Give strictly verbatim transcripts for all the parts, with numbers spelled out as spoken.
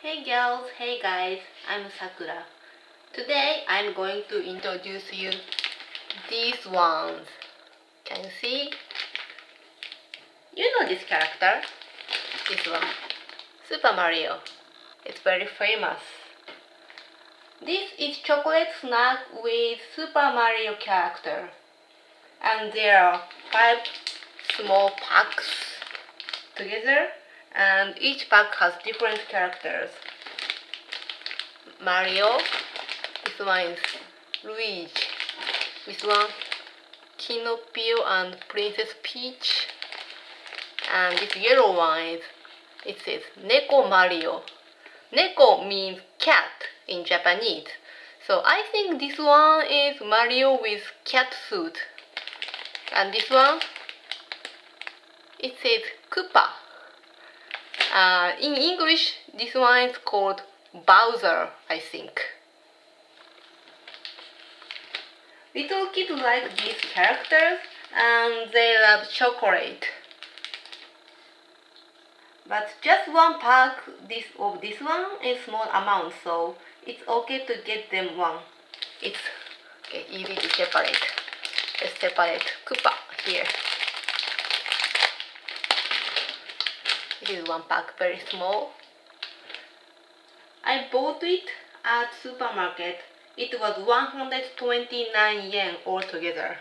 Hey girls, hey guys, I'm Sakura. Today I'm going to introduce you these ones. Can you see? You know this character? This one. Super Mario. It's very famous. This is chocolate snack with Super Mario character. And there are five small packs together. And each pack has different characters. Mario, this one is Luigi, this one Kinopio and Princess Peach, and this yellow one is, it says Neko Mario. Neko means cat in Japanese, so I think this one is Mario with cat suit. And this one, it says Koopa. Uh, in English, this one is called Bowser, I think. Little kids like these characters and they love chocolate. But just one pack this, of this one is small amount, so it's okay to get them one. It's okay, easy to separate. Let's separate Koopa here. This is one pack, very small. I bought it at supermarket. It was one hundred twenty-nine yen altogether.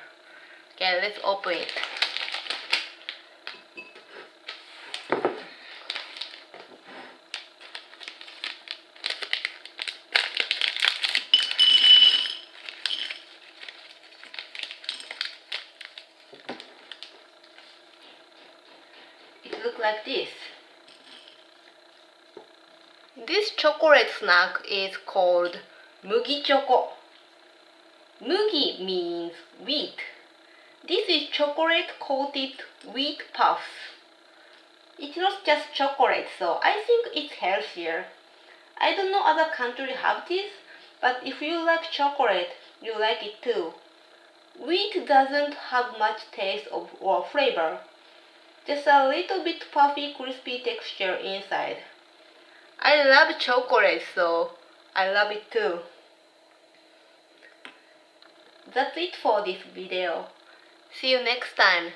Okay, let's open it. It looks like this. This chocolate snack is called Mugi Choco. Mugi means wheat. This is chocolate coated wheat puffs. It's not just chocolate, so I think it's healthier. I don't know other country have this, but if you like chocolate, you like it too. Wheat doesn't have much taste of, or flavor. Just a little bit puffy, crispy texture inside. I love chocolate, so I love it too. That's it for this video. See you next time.